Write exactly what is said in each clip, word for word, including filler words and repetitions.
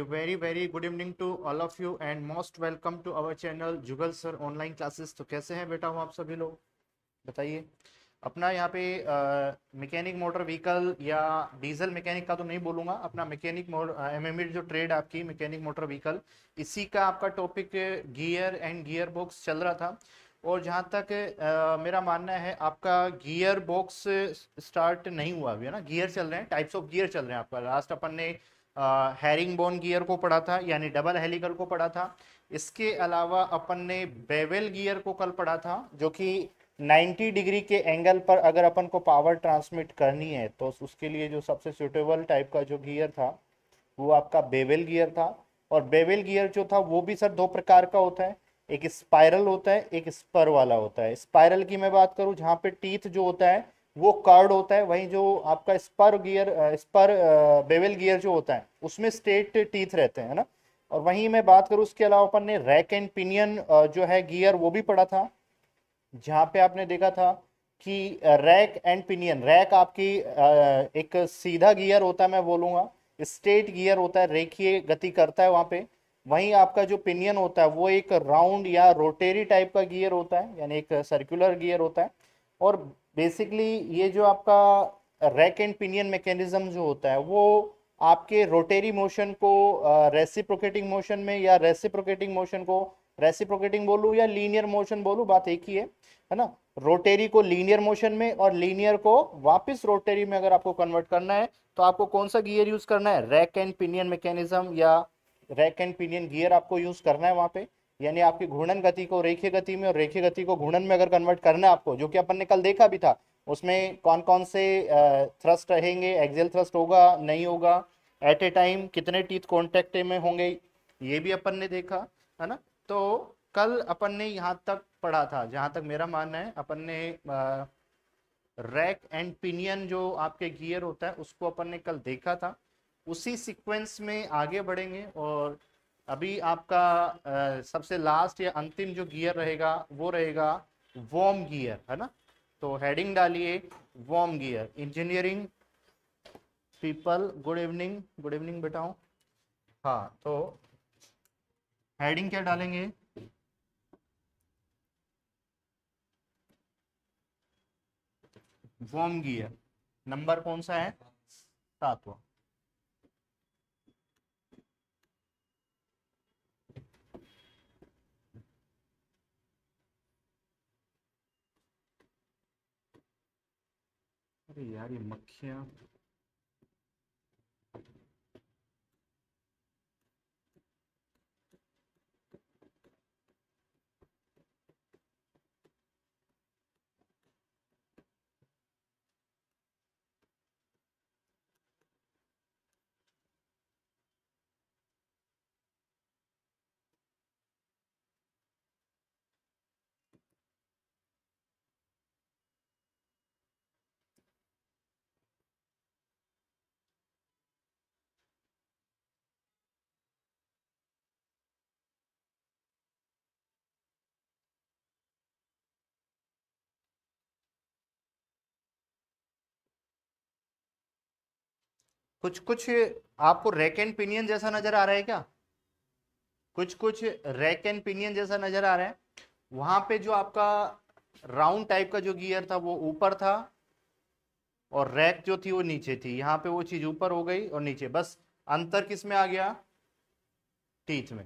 A very very good evening to all of you and most welcome to our channel Jugal sir online classes. तो कैसे हैं बेटा हम आप सभी लोग बताइए। अपना यहाँ पे मैकेनिक मोटर व्हीकल या डीजल मैकेनिक का तो नहीं बोलूँगा, अपना मैकेनिक मोटर एमएमई जो ट्रेड आपकी मैकेनिक मोटर व्हीकल इसी का आपका topic gear and gear box चल रहा था। और जहाँ तक आ, मेरा मानना है आपका गियर बॉक्स स्टार्ट नहीं हुआ अभी है ना, गियर चल रहे हैं, टाइप्स ऑफ गियर चल रहे हैं। आपका लास्ट अपन ने हेरिंग बोन गियर को पढ़ा था यानी डबल हेलिकल को पढ़ा था। इसके अलावा अपन ने बेवेल गियर को कल पढ़ा था जो कि नब्बे डिग्री के एंगल पर अगर अपन को पावर ट्रांसमिट करनी है तो उसके लिए जो सबसे सूटेबल टाइप का जो गियर था वो आपका बेवेल गियर था। और बेवेल गियर जो था वो भी सर दो प्रकार का होता है, एक स्पायरल होता है एक स्पर वाला होता है। स्पायरल की मैं बात करूँ जहाँ पे टीथ जो होता है वो कार्ड होता है, वहीं जो आपका spur gear spur bevel gear जो होता है उसमें स्ट्रेट टीथ रहते हैं है ना। और वहीं मैं बात करूँ उसके अलावा अपन ने रैक एंड पिनियन जो है गियर वो भी पढ़ा था, जहाँ पे आपने देखा था कि रैक एंड पिनियन, रैक आपकी एक सीधा गियर होता है मैं बोलूँगा, स्ट्रेट गियर होता है, रेखीय गति करता है वहाँ पे। वहीं आपका जो पिनियन होता है वो एक राउंड या रोटेरी टाइप का गियर होता है यानी एक सर्कुलर गियर होता है। और बेसिकली ये जो आपका रैक एंड पिनियन मैकेनिज्म जो होता है वो आपके रोटेरी मोशन को रेसिप्रोकेटिंग मोशन में या रेसिप्रोकेटिंग मोशन को रेसिप्रोकेटिंग बोलूँ या लीनियर मोशन बोलूँ बात एक ही है है ना। रोटेरी को लीनियर मोशन में और लीनियर को वापस रोटेरी में अगर आपको कन्वर्ट करना है तो आपको कौन सा गियर यूज़ करना है, रैक एंड पिनियन मैकेनिज्म या रैक एंड पिनियन गियर आपको यूज़ करना है वहाँ पे। यानी आपकी घूर्णन गति को रेखीय गति में और रेखीय गति को घूर्णन में अगर कन्वर्ट करना है आपको, जो कि अपन ने कल देखा भी था उसमें कौन कौन से थ्रस्ट रहेंगे, एक्सियल थ्रस्ट होगा नहीं होगा, एट ए टाइम कितने टीथ कॉन्टेक्ट में होंगे, ये भी अपन ने देखा है ना। तो कल अपन ने यहाँ तक पढ़ा था, जहाँ तक मेरा मानना है अपन ने रैक एंड पिनियन जो आपके गियर होता है उसको अपन ने कल देखा था। उसी सिक्वेंस में आगे बढ़ेंगे और अभी आपका आ, सबसे लास्ट या अंतिम जो गियर रहेगा वो रहेगा वॉर्म गियर है ना। तो हेडिंग डालिए worm gear. Engineering people good evening, good evening बेटाओं। हाँ तो हेडिंग क्या डालेंगे, वॉर्म गियर नंबर कौन सा है, सातवां। यार ये मक्खियां कुछ कुछ आपको रैक एंड पिनियन जैसा नजर आ रहा है क्या, कुछ कुछ रैक एंड पिनियन जैसा नजर आ रहा है। वहां पे जो आपका राउंड टाइप का जो गियर था वो ऊपर था और रैक जो थी वो नीचे थी, यहाँ पे वो चीज ऊपर हो गई और नीचे, बस अंतर किस में आ गया, टीथ में।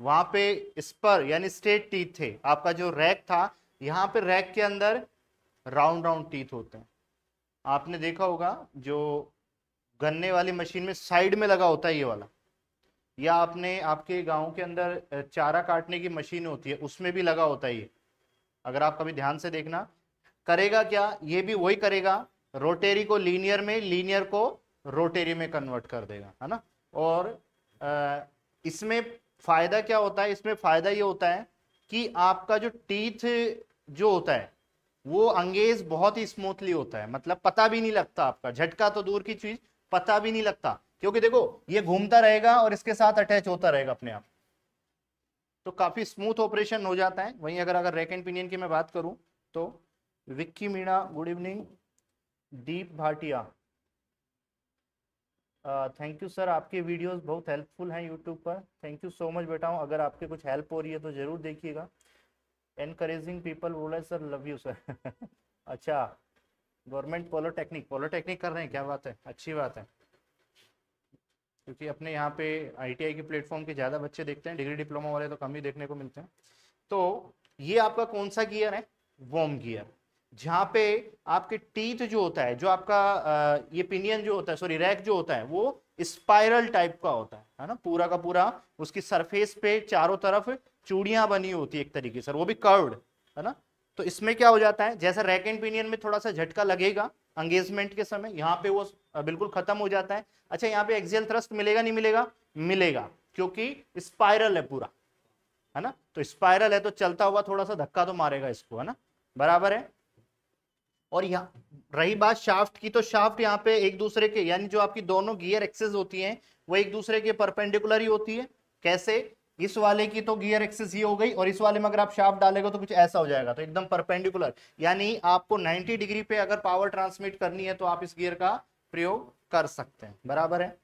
वहां पे स्पर यानी स्ट्रेट टीथ थे, आपका जो रैक था यहाँ पे रैक के अंदर राउंड राउंड टीथ होते हैं। आपने देखा होगा जो गन्ने वाली मशीन में साइड में लगा होता है ये वाला, या आपने आपके गांव के अंदर चारा काटने की मशीन होती है उसमें भी लगा होता है ये। अगर आप कभी ध्यान से देखना, करेगा क्या, ये भी वही करेगा, रोटेरी को लीनियर में लीनियर को रोटेरी में कन्वर्ट कर देगा है ना। और इसमें फायदा क्या होता है, इसमें फायदा ये होता है कि आपका जो टीथ जो होता है वो अंगेज बहुत ही स्मूथली होता है, मतलब पता भी नहीं लगता आपका, झटका तो दूर की चीज पता भी नहीं लगता, क्योंकि देखो ये घूमता रहेगा और इसके साथ अटैच होता रहेगा अपने आप, तो काफी स्मूथ ऑपरेशन हो जाता है। वहीं अगर अगर रैक एंड पिनियन की मैं बात करूं तो Vicky Meena good evening, Deep Bhatia thank you sir, आपके वीडियोस बहुत हेल्पफुल हैं यूट्यूब पर। थैंक यू सो मच बेटा, अगर आपके कुछ हेल्प हो रही है तो ज़रूर देखिएगा। एनकरेजिंग पीपल बोला सर, लव यू सर। अच्छा, गवर्नमेंट पॉलिटेक्निक पॉलिटेक्निक कर रहे हैं, क्या बात है, अच्छी बात है। क्योंकि अपने यहाँ पे आईटीआई के प्लेटफॉर्म के ज़्यादा बच्चे देखते हैं, डिग्री डिप्लोमा वाले तो कम ही देखने को मिलते हैं। तो ये आपका कौन सा गियर है? वॉर्म गियर, जहाँ पे आपके टीथ जो होता है, जो आपका ये पिनियन जो होता है, सॉरी रैक जो होता है, वो स्पाइरल टाइप का होता है, है ना, पूरा का पूरा उसकी सरफेस पे चारों तरफ चूड़ियाँ बनी होती है एक तरीके से, वो भी कर्व्ड, है ना। तो इसमें क्या हो जाता है, जैसा रैक एंड पिनियन में थोड़ा सा झटका लगेगा एंगेजमेंट के समय, यहाँ पे वो बिल्कुल खत्म हो जाता है। अच्छा, यहाँ पे एक्सियल थ्रस्ट मिलेगा नहीं मिलेगा? मिलेगा, क्योंकि स्पाइरल है पूरा, है ना। तो स्पाइरल है तो चलता हुआ थोड़ा सा धक्का तो मारेगा इसको, है ना, बराबर है। और यहाँ रही बात शाफ्ट की, तो शाफ्ट यहाँ पे एक दूसरे के, यानी जो आपकी दोनों गियर एक्सेस होती हैं वो एक दूसरे के परपेंडिकुलर ही होती है। कैसे? इस वाले की तो गियर एक्सेस ये हो गई, और इस वाले में अगर आप शाफ्ट डालेगा तो कुछ ऐसा हो जाएगा, तो एकदम परपेंडिकुलर, यानी आपको नब्बे डिग्री पे अगर पावर ट्रांसमिट करनी है तो आप इस गियर का प्रयोग कर सकते हैं, बराबर है।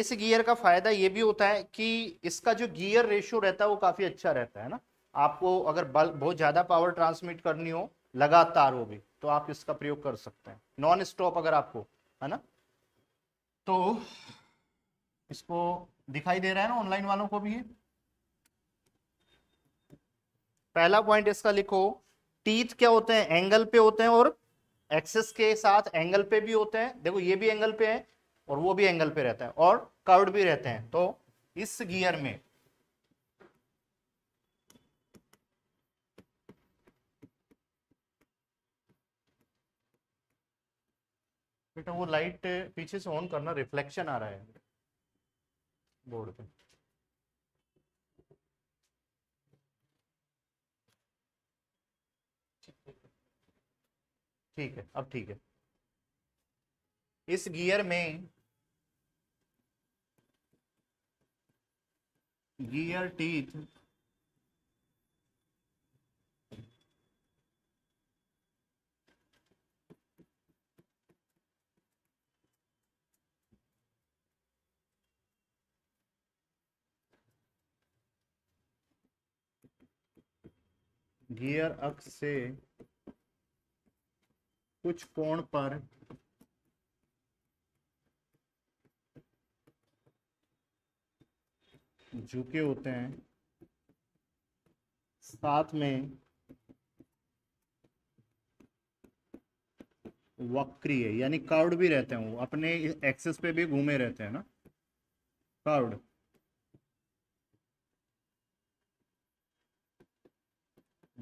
इस गियर का फायदा ये भी होता है कि इसका जो गियर रेशियो रहता है वो काफी अच्छा रहता है ना। आपको अगर बल बहुत ज्यादा पावर ट्रांसमिट करनी हो लगातार, वो भी, तो आप इसका प्रयोग कर सकते हैं नॉन स्टॉप अगर आपको, है ना। तो इसको दिखाई दे रहा है ना ऑनलाइन वालों को भी, ये पहला पॉइंट इसका लिखो। टीथ क्या होते हैं? एंगल पे होते हैं, और एक्सेस के साथ एंगल पे भी होते हैं। देखो ये भी एंगल पे है और वो भी एंगल पे रहता है, और कर्व्ड भी रहते हैं। तो इस गियर में बेटा वो लाइट पीछे से ऑन करना, रिफ्लेक्शन आ रहा है बोर्ड पे। ठीक है, अब ठीक है। इस गियर में गियर टीथ गियर अक्ष से कुछ कोण पर झुके होते हैं, साथ में वक्रीय है, यानी कर्व्ड भी रहते हैं, वो अपने एक्सेस पे भी घूमे रहते हैं ना, कर्व्ड।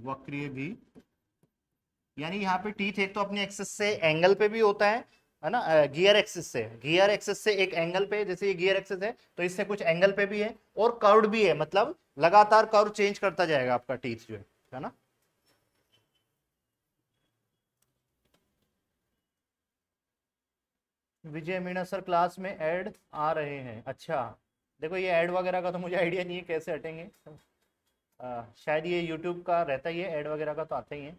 वक्रीय भी, यानी यहाँ पे टीथ एक तो अपने एक्सेस से एंगल पे भी होता है, है ना, गियर एक्सेस से गियर एक्सेस से एक एंगल पे, जैसे ये गियर एक्सेस है तो इससे कुछ एंगल पे भी है, और कर्व्ड भी है, मतलब लगातार कर्व चेंज करता जाएगा आपका टीथ जो है, है ना। विजय मीणा सर क्लास में एड आ रहे हैं। अच्छा, देखो ये एड वगैरह का तो मुझे आइडिया नहीं है कैसे हटेंगे, आ, शायद ये यूट्यूब का रहता ही है, ऐड वगैरह का तो आता ही है।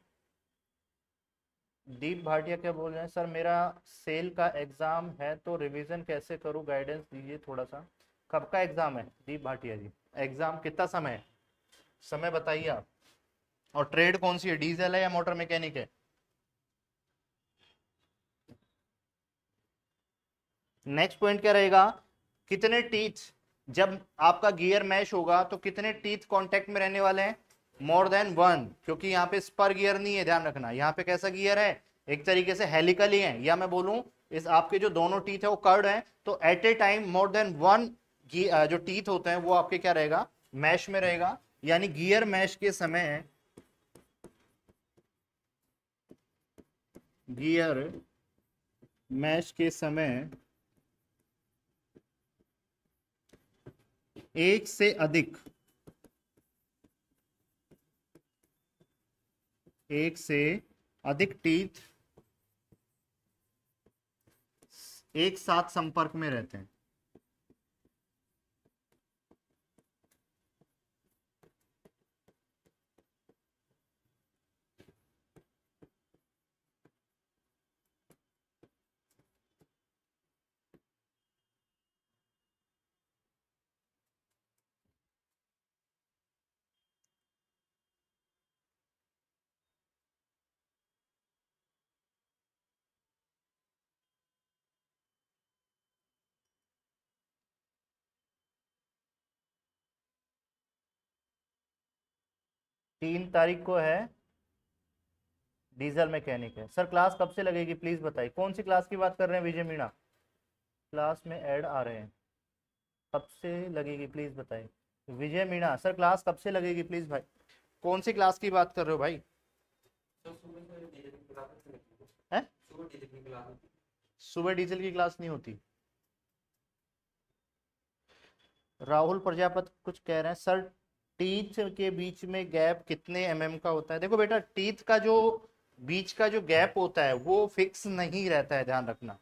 दीप भाटिया क्या बोल रहे हैं? सर मेरा सेल का एग्ज़ाम है तो रिवीजन कैसे करूं, गाइडेंस दीजिए थोड़ा सा। कब का एग्ज़ाम है दीप भाटिया जी? एग्ज़ाम कितना समय है? समय बताइए आप। और ट्रेड कौन सी है, डीजल है या मोटर मैकेनिक है? नेक्स्ट पॉइंट क्या रहेगा, कितने टीथ, जब आपका गियर मैश होगा तो कितने टीथ कांटेक्ट में रहने वाले हैं? मोर देन वन, क्योंकि यहाँ पे स्पर गियर नहीं है, ध्यान रखना। यहाँ पे कैसा गियर है, एक तरीके से हेलिकल ही है, या मैं बोलूँ इस आपके जो दोनों टीथ है वो कर्ड हैं, तो at a time more than one जो टीथ होते हैं वो आपके क्या रहेगा, मैश में रहेगा। यानी गियर मैश के समय गियर मैश के समय एक से अधिक एक से अधिक टीथ एक साथ संपर्क में रहते हैं। तीन तारीख को है डीजल मैकेनिक है। सर क्लास कब से लगेगी प्लीज़ बताइए। कौन सी क्लास की बात कर रहे हैं विजय मीणा? क्लास में ऐड आ रहे हैं, कब से लगेगी प्लीज़ बताइए। विजय मीणा सर क्लास कब से लगेगी प्लीज़ भाई। कौन सी क्लास की बात कर रहे हो भाई? है सुबह डीजल की क्लास नहीं होती। राहुल प्रजापत कुछ कह रहे हैं सर टीथ के बीच में गैप कितने एमएम का होता है? देखो बेटा टीथ का जो बीच का जो गैप होता है वो फिक्स नहीं रहता है, ध्यान रखना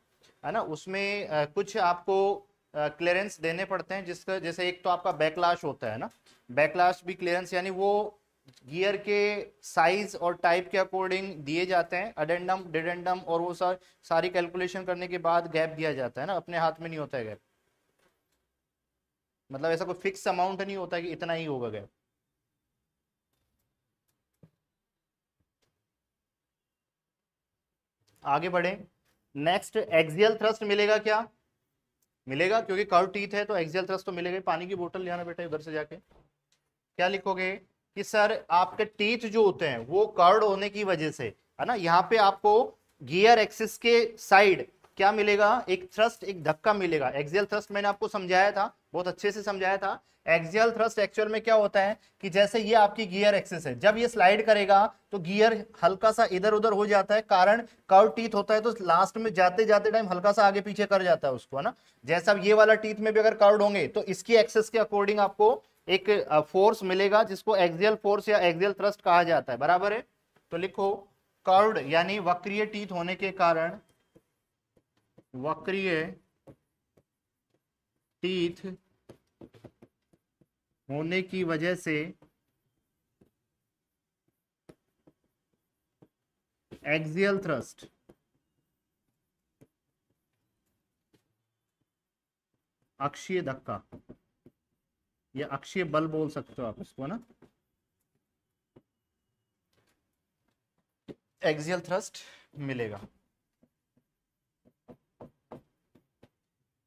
है ना। उसमें आ, कुछ आपको क्लियरेंस देने पड़ते हैं जिसका, जैसे एक तो आपका बैकलैश होता है ना, बैकलैश भी क्लियरेंस यानी वो गियर के साइज और टाइप के अकॉर्डिंग दिए जाते हैं। अडेंडम डिडेंडम और वो सार, सारी कैलकुलेशन करने के बाद गैप दिया जाता है ना, अपने हाथ में नहीं होता है गैप। मतलब ऐसा कोई फिक्स अमाउंट नहीं होता कि इतना ही होगा गैप। आगे बढ़े। नेक्स्ट एक्सियल थ्रस्ट मिलेगा क्या? मिलेगा, क्योंकि कर्व टीथ है तो एक्सियल थ्रस्ट तो मिलेगा। पानी की बोतल ले आना बेटा उधर से जाके। क्या लिखोगे कि सर आपके टीथ जो होते हैं वो कर्व होने की वजह से है ना, यहाँ पे आपको गियर एक्सिस के साइड क्या मिलेगा? एक थ्रस्ट, एक धक्का मिलेगा। एक्सियल थ्रस्ट मैंने आपको समझाया था, बहुत अच्छे से समझाया था। एक्सियल थ्रस्ट एक्चुअल में क्या होता है कि जैसे ये आपकी गियर एक्सिस है, जब ये स्लाइड करेगा तो गियर हल्का सा इधर उधर हो जाता है, कारण कर्व टीथ होता है तो लास्ट में जाते जाते टाइम हल्का सा आगे पीछे कर जाता है उसको, है ना। जैसा ये वाला टीथ में भी अगर कर्व होंगे तो इसकी एक्सिस के अकॉर्डिंग आपको एक फोर्स मिलेगा जिसको एक्सियल फोर्स या एक्सियल थ्रस्ट कहा जाता है, बराबर है। तो लिखो कर्व्ड यानी वक्रीय टीथ होने के कारण वक्रीय टीथ होने की वजह से एक्सियल थ्रस्ट अक्षीय धक्का या अक्षीय बल बोल सकते हो आप इसको ना। एक्सियल थ्रस्ट मिलेगा।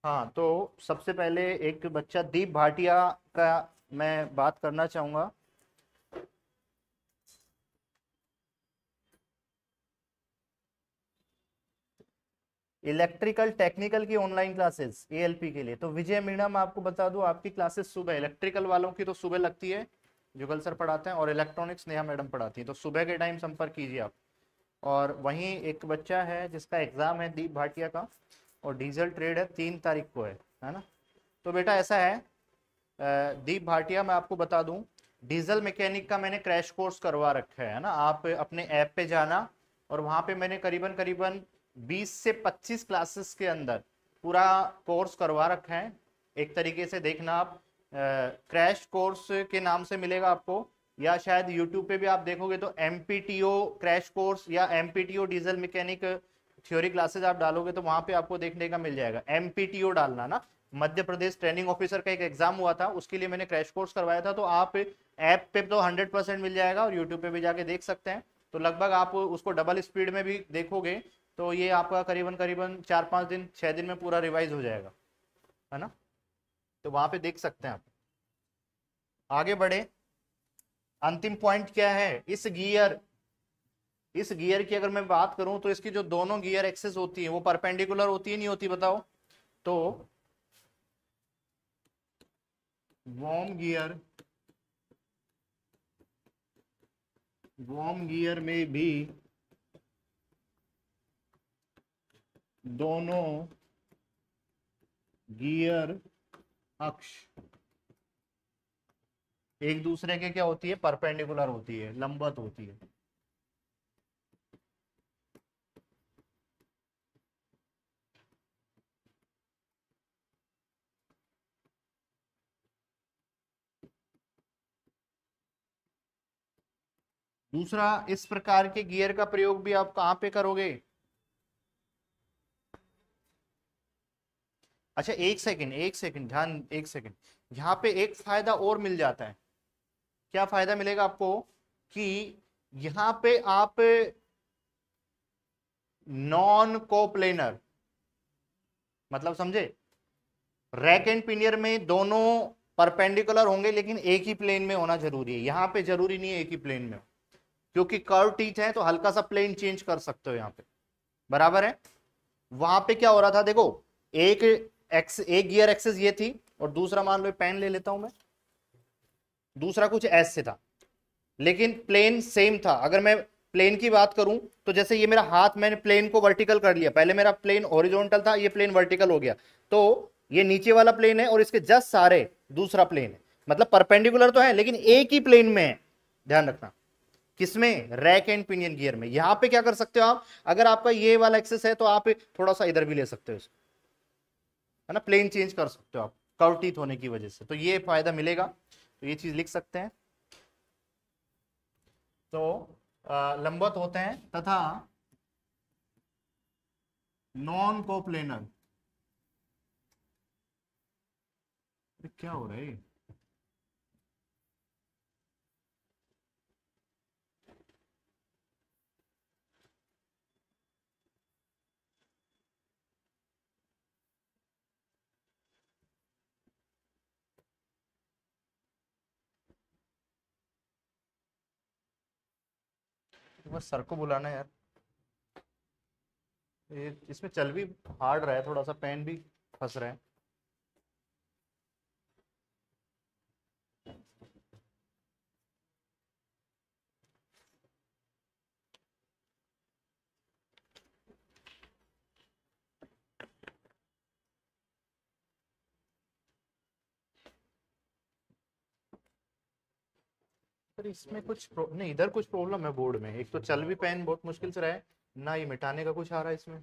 हाँ तो सबसे पहले एक बच्चा दीप भाटिया का मैं बात करना चाहूँगा। इलेक्ट्रिकल टेक्निकल की online classes A L P के लिए, तो विजय मीणा मैं आपको बता दूँ आपकी क्लासेस सुबह, इलेक्ट्रिकल वालों की तो सुबह लगती है, जुगल सर पढ़ाते हैं, और इलेक्ट्रॉनिक्स नेहा मैडम पढ़ाती हैं, तो सुबह के टाइम संपर्क कीजिए आप। और वहीं एक बच्चा है जिसका एग्ज़ाम है दीप भाटिया का, और डीजल ट्रेड है तीन तारीख को है, है ना। तो बेटा ऐसा है दीप भाटिया, मैं आपको बता दूं डीजल मैकेनिक का मैंने क्रैश कोर्स करवा रखा है ना। आप अपने ऐप पे जाना और वहाँ पे मैंने करीबन करीबन बीस से पच्चीस क्लासेस के अंदर पूरा कोर्स करवा रखा है। एक तरीके से देखना आप क्रैश कोर्स के नाम से मिलेगा आपको, या शायद यूट्यूब पे भी आप देखोगे तो M P T O crash course या M P T O diesel mechanic theory classes आप डालोगे तो वहाँ पे आपको देखने का मिल जाएगा। एम पी टी ओ डालना ना, मध्य प्रदेश ट्रेनिंग ऑफिसर का एक एग्जाम हुआ था उसके लिए मैंने क्रैश कोर्स करवाया था, तो आप ऐप पे तो हंड्रेड परसेंट मिल जाएगा और यूट्यूब पे भी जाके देख सकते हैं। तो लगभग आप उसको डबल स्पीड में भी देखोगे तो ये आपका करीबन करीबन चार पाँच दिन छः दिन में पूरा रिवाइज हो जाएगा, है ना। तो वहाँ पर देख सकते हैं आप। आगे बढ़े। अंतिम पॉइंट क्या है? इस गियर इस गियर की अगर मैं बात करूं तो इसकी जो दोनों गियर एक्सेस होती है वो परपेंडिकुलर होती है, नहीं होती बताओ? तो वॉर्म गियर वॉर्म गियर में भी दोनों गियर अक्ष एक दूसरे के क्या होती है? परपेंडिकुलर होती है, लंबवत होती है। दूसरा, इस प्रकार के गियर का प्रयोग भी आप कहाँ पे करोगे? अच्छा एक सेकंड एक सेकंड ध्यान एक सेकंड यहाँ पे एक फायदा और मिल जाता है। क्या फायदा मिलेगा आपको? कि यहाँ पे आप नॉन कोप्लेनर, मतलब समझे, रैक एंड पिनियर में दोनों परपेंडिकुलर होंगे लेकिन एक ही प्लेन में होना जरूरी है। यहाँ पे जरूरी नहीं है एक ही प्लेन में, क्योंकि कर्व टीथ है तो हल्का सा प्लेन चेंज कर सकते हो यहाँ पे, बराबर है। वहां पे क्या हो रहा था देखो, एक एक्स एक गियर एक्सेस ये थी और दूसरा मान लो पेन ले लेता हूं मैं, दूसरा कुछ ऐसे था लेकिन प्लेन सेम था। अगर मैं प्लेन की बात करूं तो जैसे ये मेरा हाथ, मैंने प्लेन को वर्टिकल कर लिया, पहले मेरा प्लेन हॉरिजॉन्टल था ये प्लेन वर्टिकल हो गया, तो ये नीचे वाला प्लेन है और इसके जस्ट सारे दूसरा प्लेन है, मतलब परपेंडिकुलर तो है लेकिन एक ही प्लेन में है, ध्यान रखना। किसमें? रैक एंड पिनियन गियर में। यहाँ पे क्या कर सकते हो आप, अगर आपका ये वाला एक्सेस है तो आप थोड़ा सा इधर भी ले सकते हो, है ना, प्लेन चेंज कर सकते हो आप कर्व टीथ होने की वजह से, तो ये फायदा मिलेगा। तो ये चीज लिख सकते हैं, तो लंबवत होते हैं तथा नॉन कोप्लेनर। क्या हो रहा है, बस सर को बुलाना है यार, ये इसमें चल भी हार्ड रहा है, थोड़ा सा पेन भी फंस रहा है। इसमें कुछ नहीं, इधर कुछ प्रॉब्लम है बोर्ड में, एक तो चल भी पेन बहुत मुश्किल से रहा है ना, ये मिटाने का कुछ आ रहा है इसमें।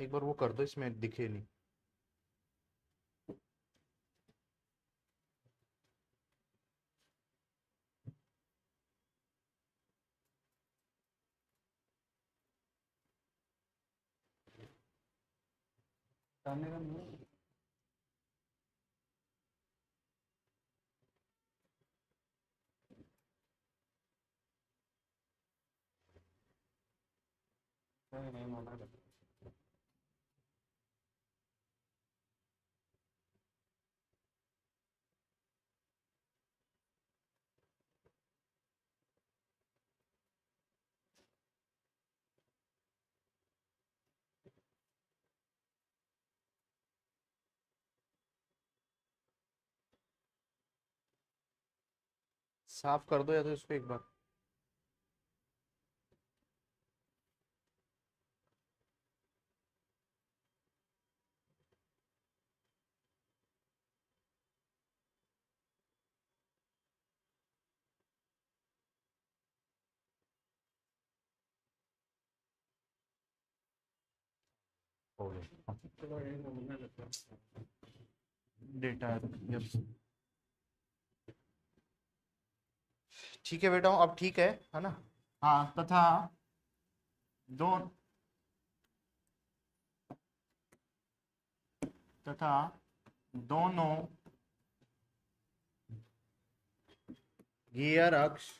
एक बार वो कर दो, इसमें दिखे नहीं। साफ कर दो या तो इसको एक बार। डेटा ठीक है बेटा, अब ठीक है, है ना। हाँ, तथा दो तथा दोनों गियर अक्ष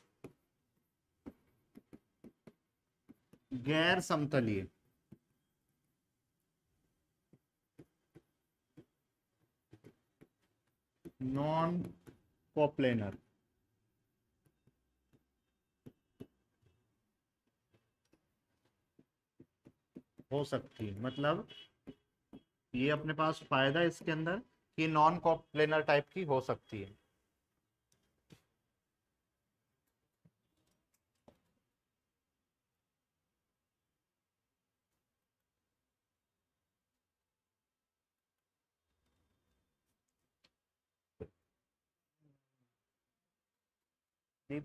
गैर समतलीय नॉन कोप्लेनर हो सकती है, मतलब ये अपने पास फायदा इसके अंदर कि नॉन कोप्लेनर टाइप की हो सकती है।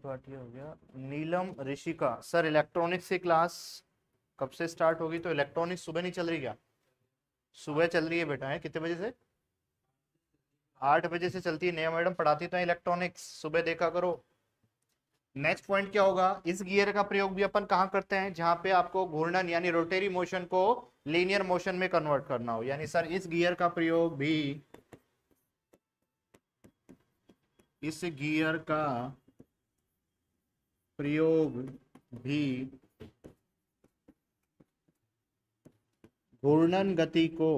पार्टी हो गया। नीलम ऋषिका, सर इलेक्ट्रॉनिक्स की क्लास कब से स्टार्ट होगी? तो इलेक्ट्रॉनिक्स सुबह नहीं चल रही क्या? सुबह चल रही है बेटा, है कितने बजे से? आठ बजे से चलती है। नया मैडम पढ़ाती तो है इलेक्ट्रॉनिक्स, सुबह देखा करो। नेक्स्ट पॉइंट क्या होगा, इस गियर का प्रयोग भी अपन कहाँ करते हैं, जहाँ पे आपको घूर्णन यानी रोटेरी मोशन को लीनियर मोशन में कन्वर्ट करना हो, यानी सर इस गियर का प्रयोग भी इस गियर का प्रयोग भी घूर्णन गति को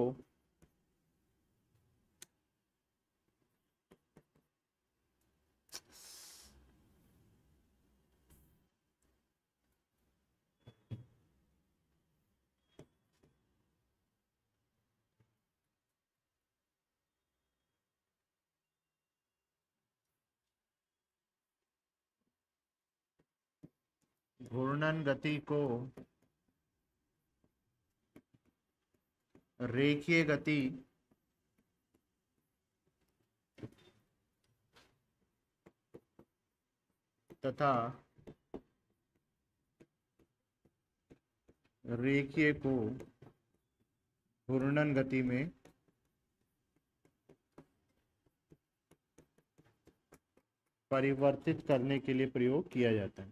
घूर्णन गति को रेखीय गति तथा रेखीय को घूर्णन गति में परिवर्तित करने के लिए प्रयोग किया जाता है।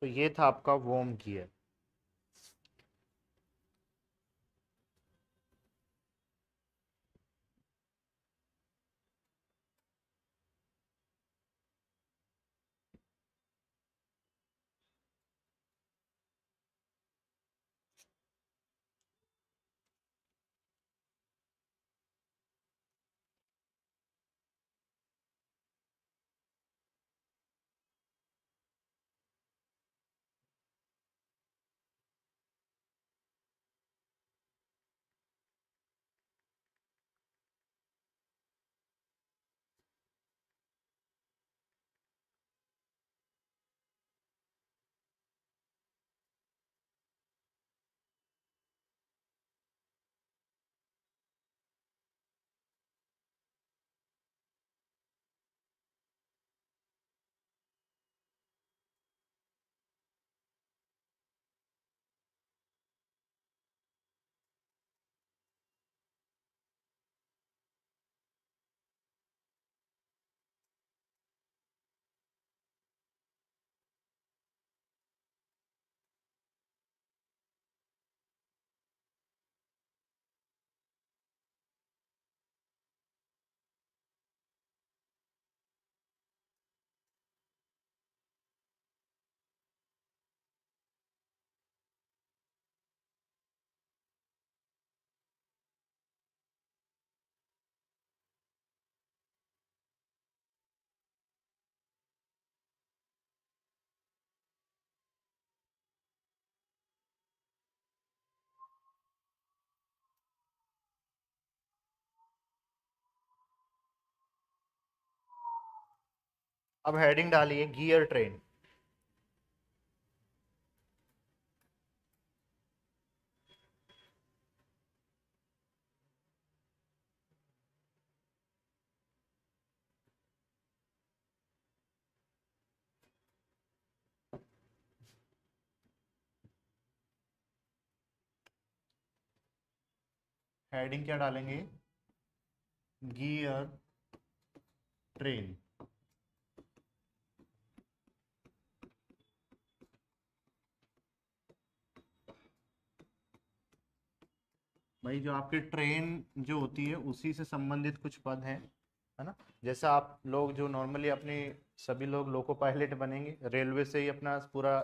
तो ये था आपका वॉर्म गियर। अब हेडिंग डालिए गियर ट्रेन। हेडिंग क्या डालेंगे? Gear train. भाई जो आपकी ट्रेन जो होती है उसी से संबंधित कुछ पद हैं, है ना। जैसा आप लोग जो नॉर्मली अपने सभी लोग लोको पायलट बनेंगे, रेलवे से ही अपना पूरा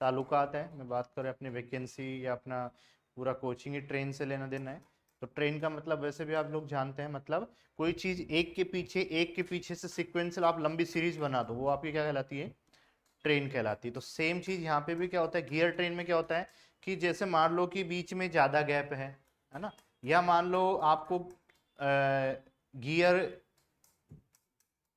ताल्लुकात है। मैं बात करें अपने वैकेंसी या अपना पूरा कोचिंग ही ट्रेन से लेना देना है। तो ट्रेन का मतलब वैसे भी आप लोग जानते हैं, मतलब कोई चीज़ एक के पीछे एक के पीछे से सिक्वेंसल आप लंबी सीरीज बना दो, वो आपकी क्या कहलाती है? ट्रेन कहलाती है। तो सेम चीज़ यहाँ पे भी क्या होता है, गियर ट्रेन में क्या होता है कि जैसे मान लो कि बीच में ज़्यादा गैप है, है ना, या मान लो आपको गियर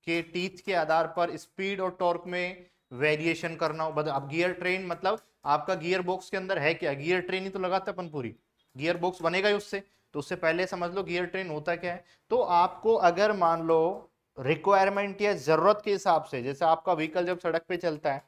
के टीथ के आधार पर स्पीड और टॉर्क में वेरिएशन करना हो। बदल आप गियर ट्रेन मतलब आपका गियर बॉक्स के अंदर है क्या? गियर ट्रेन ही तो लगाते अपन, पूरी गियर बॉक्स बनेगा ही उससे। तो उससे पहले समझ लो गियर ट्रेन होता क्या है। तो आपको अगर मान लो रिक्वायरमेंट या जरूरत के हिसाब से, जैसे आपका व्हीकल जब सड़क पे चलता है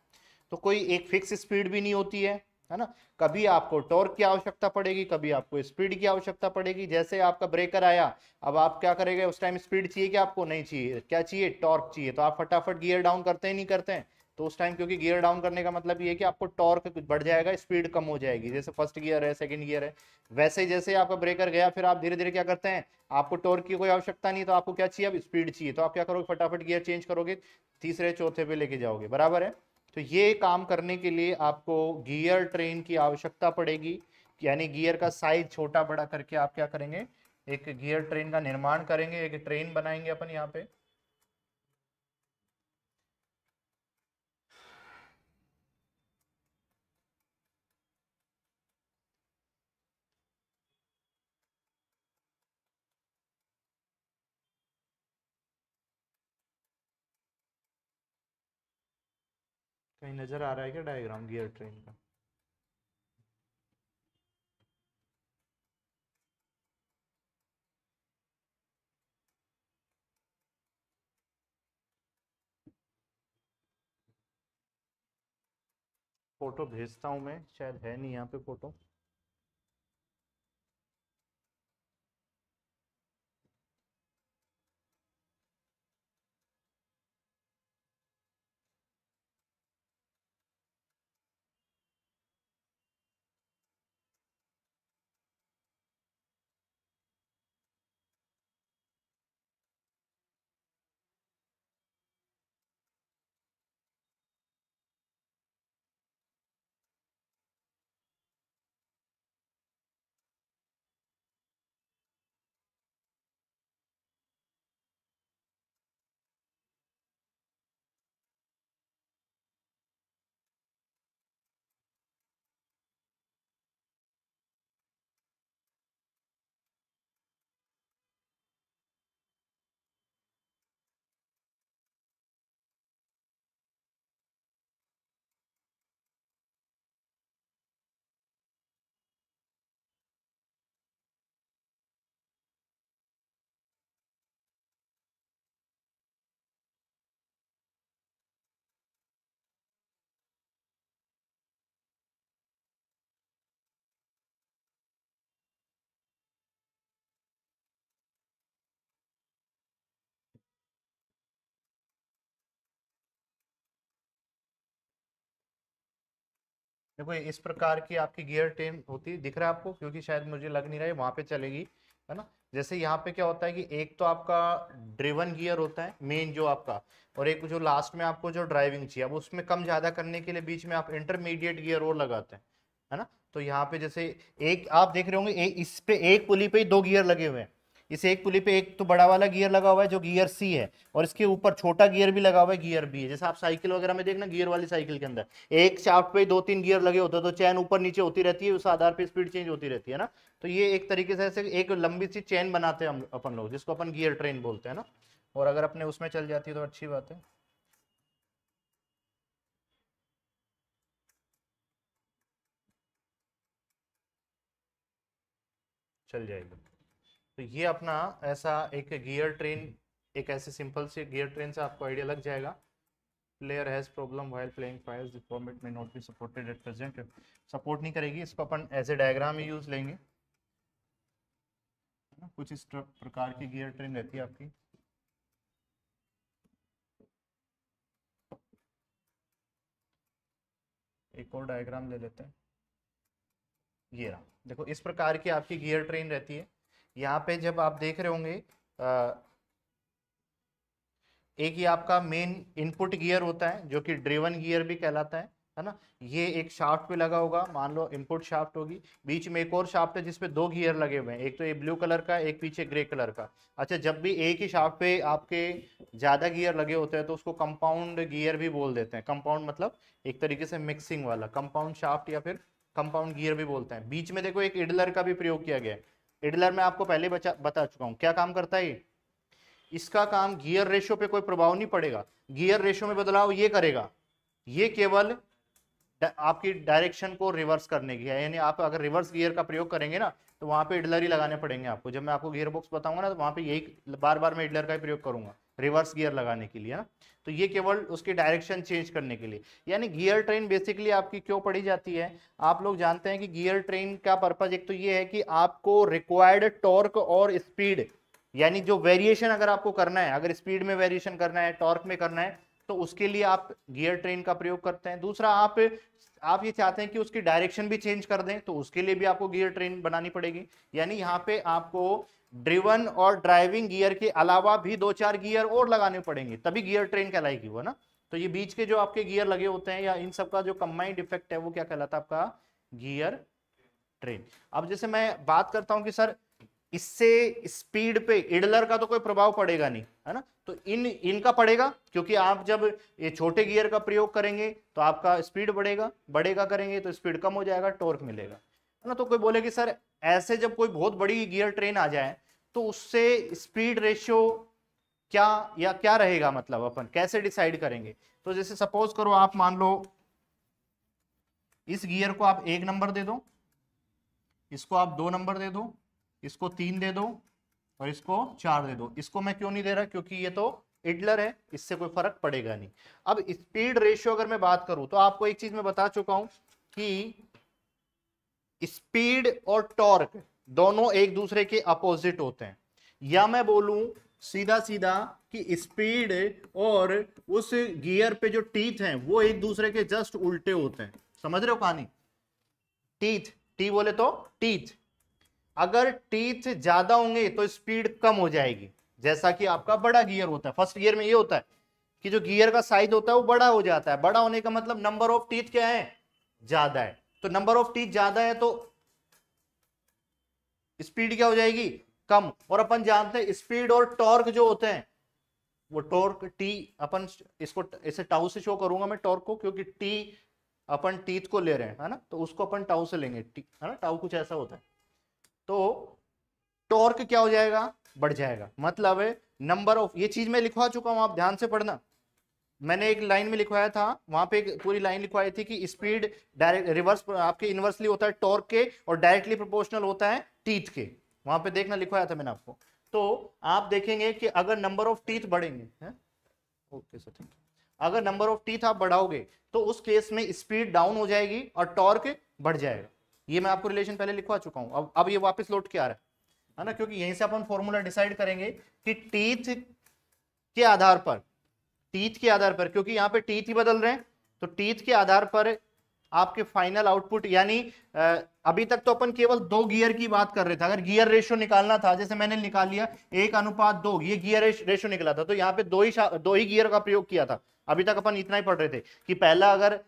तो कोई एक फिक्स स्पीड भी नहीं होती है, है ना। कभी आपको टॉर्क की आवश्यकता पड़ेगी, कभी आपको स्पीड की आवश्यकता पड़ेगी। जैसे आपका ब्रेकर आया, अब आप क्या करेंगे, उस टाइम स्पीड चाहिए कि आपको नहीं चाहिए, क्या चाहिए, टॉर्क चाहिए, तो आप फटाफट गियर डाउन करते हैं नहीं करते हैं। तो उस टाइम क्योंकि गियर डाउन करने का मतलब ये है कि आपको टॉर्क बढ़ जाएगा, स्पीड कम हो जाएगी। जैसे फर्स्ट गियर है, सेकंड गियर है, वैसे जैसे आपका ब्रेकर गया फिर आप धीरे धीरे क्या करते हैं, आपको टॉर्क की कोई आवश्यकता नहीं, तो आपको क्या चाहिए, अब स्पीड चाहिए, तो आप क्या करोगे, फटाफट गियर चेंज करोगे, तीसरे चौथे पे लेके जाओगे, बराबर है। तो ये काम करने के लिए आपको गियर ट्रेन की आवश्यकता पड़ेगी, यानी गियर का साइज छोटा बड़ा करके आप क्या करेंगे, एक गियर ट्रेन का निर्माण करेंगे, एक ट्रेन बनाएंगे अपन यहाँ पे। कहीं नजर आ रहा है क्या डायग्राम गियर ट्रेन का? फोटो भेजता हूं मैं, शायद है नहीं यहाँ पे फोटो। देखो इस प्रकार की आपकी गियर ट्रेन होती है, दिख रहा है आपको, क्योंकि शायद मुझे लग नहीं रहा है वहां पे चलेगी, है ना। जैसे यहाँ पे क्या होता है कि एक तो आपका ड्रिवन गियर होता है मेन जो आपका, और एक जो लास्ट में आपको जो ड्राइविंग चाहिए, अब उसमें कम ज्यादा करने के लिए बीच में आप इंटरमीडिएट गियर और लगाते हैं, है ना। तो यहाँ पे जैसे एक आप देख रहे होंगे, इस पे एक पुली पे दो गियर लगे हुए हैं। इस एक पुली पे एक तो बड़ा वाला गियर लगा हुआ है जो गियर सी है, और इसके ऊपर छोटा गियर भी लगा हुआ है गियर बी है। जैसे आप साइकिल वगैरह में देखना, गियर वाली साइकिल के अंदर एक शाफ्ट पे दो तीन गियर लगे होते हैं, तो चैन ऊपर नीचे होती रहती है, उस आधार पे स्पीड चेंज होती रहती है ना। तो ये एक तरीके से ऐसे एक लंबी सी चैन बनाते हैं हम अपन लोग, जिसको अपन गियर ट्रेन बोलते हैं ना। और अगर अपने उसमें चल जाती है तो अच्छी बात है। चल जाएगी तो ये अपना ऐसा एक गियर ट्रेन, एक ऐसे सिंपल से गियर ट्रेन से आपको आइडिया लग जाएगा। Player has problem while playing files, the format में not be supported at present, support नहीं करेगी इसको, अपन ऐसे डायग्राम ही यूज लेंगे। कुछ इस प्रकार की गियर ट्रेन रहती है आपकी। एक और डायग्राम ले लेते हैं, ये रहा। देखो इस प्रकार की आपकी गियर ट्रेन रहती है। यहाँ पे जब आप देख रहे होंगे, एक ये आपका मेन इनपुट गियर होता है जो कि ड्रिवन गियर भी कहलाता है, है ना। ये एक शाफ्ट पे लगा होगा, मान लो इनपुट शाफ्ट होगी, बीच में एक और शाफ्ट है जिसपे दो गियर लगे हुए हैं, एक तो ये ब्लू कलर का, एक पीछे ग्रे कलर का। अच्छा, जब भी एक ही शाफ्ट पे आपके ज्यादा गियर लगे होते हैं तो उसको कंपाउंड गियर भी बोल देते हैं। कंपाउंड मतलब एक तरीके से मिक्सिंग वाला, कंपाउंड शाफ्ट या फिर कंपाउंड गियर भी बोलते हैं। बीच में देखो एक इडलर का भी प्रयोग किया गया है। एडलर में आपको पहले बचा, बता चुका हूं क्या काम करता है। इसका काम गियर रेशो पे कोई प्रभाव नहीं पड़ेगा, गियर रेशो में बदलाव ये करेगा, ये केवल आपकी डायरेक्शन को रिवर्स करने की है। यानी आप अगर रिवर्स गियर का प्रयोग करेंगे ना तो वहां पे एडलर ही लगाने पड़ेंगे आपको। जब मैं आपको गियर बॉक्स बताऊंगा ना तो वहां पे यही बार बार मैं एडलर का ही प्रयोग करूंगा। रिवर्स गियर लगाने के लिए ना, तो ये केवल उसकी डायरेक्शन चेंज करने के लिए। यानी गियर ट्रेन बेसिकली आपकी क्यों पढ़ी जाती है, आप लोग जानते हैं कि गियर ट्रेन का पर्पज एक तो ये है कि आपको रिक्वायर्ड टॉर्क और स्पीड, यानी जो वेरिएशन अगर आपको करना है, अगर स्पीड में वेरिएशन करना है, टॉर्क में करना है, तो उसके लिए आप गियर ट्रेन का प्रयोग करते हैं। दूसरा, आप आप ये चाहते हैं कि उसकी डायरेक्शन भी चेंज कर दें, तो उसके लिए भी आपको गियर ट्रेन बनानी पड़ेगी। यानी यहाँ पे आपको ड्रिवन और ड्राइविंग गियर के अलावा भी दो चार गियर और लगाने पड़ेंगे, तभी गियर ट्रेन कहलाएगी वो ना। तो ये बीच के जो आपके गियर लगे होते हैं या इन सब का जो कंबाइंड इफेक्ट है वो क्या कहलाता है आपका गियर ट्रेन। अब जैसे मैं बात करता हूँ कि सर इससे स्पीड पे इडलर का तो कोई प्रभाव पड़ेगा नहीं, है ना, तो इन इनका पड़ेगा, क्योंकि आप जब ये छोटे गियर का प्रयोग करेंगे तो आपका स्पीड बढ़ेगा, बढ़ेगा करेंगे तो स्पीड कम हो जाएगा, टॉर्क मिलेगा, है ना। तो कोई बोले कि सर ऐसे जब कोई बहुत बड़ी गियर ट्रेन आ जाए तो उससे स्पीड रेशियो क्या या क्या रहेगा, मतलब अपन कैसे डिसाइड करेंगे। तो जैसे सपोज करो आप मान लो इस गियर को आप एक नंबर दे दो, इसको आप दो नंबर दे दो, इसको तीन दे दो और इसको चार दे दो। इसको मैं क्यों नहीं दे रहा, क्योंकि ये तो इडलर है, इससे कोई फर्क पड़ेगा नहीं। अब स्पीड रेशियो अगर मैं बात करूं तो आपको एक चीज मैं बता चुका हूं कि स्पीड और टॉर्क दोनों एक दूसरे के अपोजिट होते हैं, या मैं बोलूं सीधा सीधा कि स्पीड और उस गियर पे जो टीथ हैं वो एक दूसरे के जस्ट उल्टे होते हैं। समझ रहे हो कहानी, टीथ टी बोले तो टीथ, अगर टीथ ज्यादा होंगे तो स्पीड कम हो जाएगी, जैसा कि आपका बड़ा गियर होता है। फर्स्ट गियर में ये होता है कि जो गियर का साइज होता है वो बड़ा हो जाता है, बड़ा होने का मतलब नंबर ऑफ टीथ क्या है, ज्यादा है, तो नंबर ऑफ टीथ ज्यादा है तो स्पीड क्या हो जाएगी, कम। और अपन जानते हैं स्पीड और टॉर्क जो होते हैं वो टॉर्क टी, अपन इसको इसे टाउ से शो करूंगा मैं टॉर्क को, क्योंकि टी अपन टीथ को ले रहे हैं, है ना, तो उसको अपन टाउ से लेंगे, है ना, टाउ कुछ ऐसा होता है। तो टॉर्क क्या हो जाएगा, बढ़ जाएगा, मतलब नंबर ऑफ, ये चीज मैं लिखवा चुका हूं, आप ध्यान से पढ़ना, मैंने एक लाइन में लिखवाया था, वहां पे एक पूरी लाइन लिखवाई थी कि स्पीड डायरेक्ट रिवर्स आपके इन्वर्सली होता है टॉर्क के और डायरेक्टली प्रोपोर्शनल होता है टीथ के, वहां पे देखना लिखवाया था मैंने आपको। तो आप देखेंगे कि अगर नंबर ऑफ टीथ बढ़ेंगे, ओके सर थैंक यू, अगर नंबर ऑफ टीथ आप बढ़ाओगे तो उस केस में स्पीड डाउन हो जाएगी और टॉर्क बढ़ जाएगा। ये मैं आपको रिलेशन पहले लिखवा चुका हूं, अब अब ये वापस लौट के आ रहा है, है ना, क्योंकि यहीं से अपन फॉर्मूला डिसाइड करेंगे कि टीथ के आधार पर, टीथ के आधार पर, क्योंकि यहाँ पे टीथ ही बदल रहे हैं, तो टीथ के आधार पर आपके फाइनल आउटपुट, यानी अभी तक तो अपन केवल दो गियर की बात कर रहे थे। अगर गियर रेशियो निकालना था, जैसे मैंने निकाल लिया एक अनुपात दो, ये गियर रेशियो निकला था, तो यहाँ पे दो ही दो ही गियर का प्रयोग किया था। अभी तक अपन इतना ही पढ़ रहे थे कि पहला अगर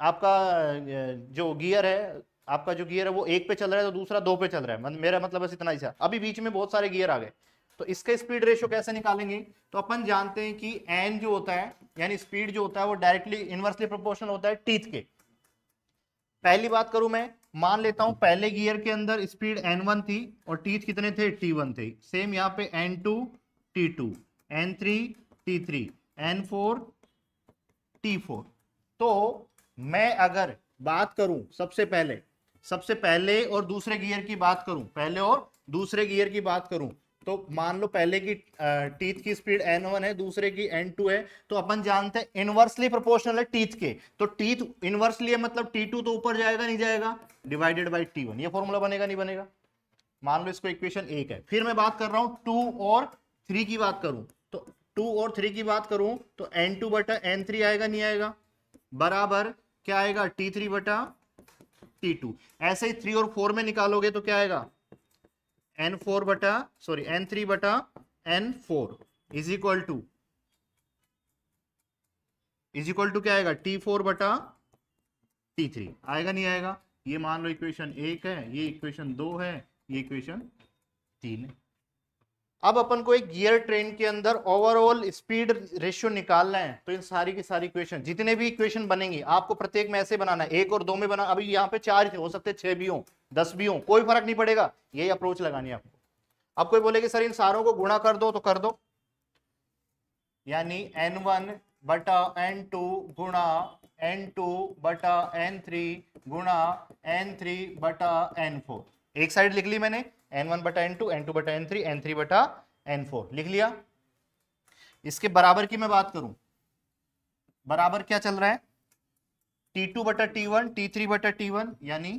आपका जो गियर है, आपका जो गियर है वो एक पे चल रहा है तो दूसरा दो पे चल रहा है, मेरा मतलब बस इतना ही था। अभी बीच में बहुत सारे गियर आ गए, तो इसका स्पीड रेशियो कैसे निकालेंगे, तो अपन जानते हैं कि एन जो होता है, यानी स्पीड जो होता है वो डायरेक्टली इनवर्सली प्रोपोर्शनल होता है टीथ के। पहली बात करूं मैं, मान लेता हूं पहले गियर के अंदर स्पीड एन वन थी और टीथ कितने थे, टी वन थे। सेम यहाँ पे N two T two, N three T three, N four T four. तो मैं अगर बात करूं सबसे पहले सबसे पहले और दूसरे गियर की बात करूं पहले और दूसरे गियर की बात करूं तो मान लो पहले की टीथ की स्पीड एन वन है, दूसरे की एन टू है, तो अपन जानते हैं इनवर्सली प्रोपोर्शनल है टीथ के, तो टीथ इनवर्सली है मतलब टी टू तो ऊपर जाएगा नहीं जाएगा, डिवाइडेड बाय टी वन, ये फॉर्मूला बनेगा नहीं बनेगा। मान लो इसको इक्वेशन एक है। फिर मैं बात कर रहा हूँ टू और थ्री की बात करूँ तो टू और थ्री की बात करूँ तो एन टू बटा एन थ्री आएगा नहीं आएगा, बराबर क्या आएगा, टी थ्री बटा टी टू। ऐसे ही थ्री और फोर में निकालोगे तो क्या आएगा, एन फोर बटा सॉरी एन थ्री बटा N four is equal to is equal to क्या आएगा, टी फोर बटा टी थ्री आएगा नहीं आएगा। ये मान लो इक्वेशन एक है, ये इक्वेशन दो है, ये इक्वेशन तीन है। अब अपन को एक गियर ट्रेन के अंदर ओवरऑल स्पीड रेशियो निकालना है, तो इन सारी की सारी इक्वेशन, जितने भी इक्वेशन बनेंगी आपको प्रत्येक में ऐसे बनाना है, एक और दो में बना, अभी यहाँ पे चार थे, हो सकते हैं छह भी हो, दस भी हो, कोई फर्क नहीं पड़ेगा, यही अप्रोच लगानी है आपको। अब कोई बोले कि सर इन सारों को गुणा कर दो तो कर दो, यानी एन वन बटा एन टू गुणा एन टू बटा एन थ्री गुणा एन थ्री बटा एन फोर, एक साइड लिख ली मैंने एन वन बटा एन टू, एन टू बटा एन थ्री, एन थ्री बटा एन फोर लिख लिया। इसके बराबर की मैं बात करूं, बराबर क्या चल रहा है, टी टू बटा टी वन, टी थ्री बटा टी वन, यानी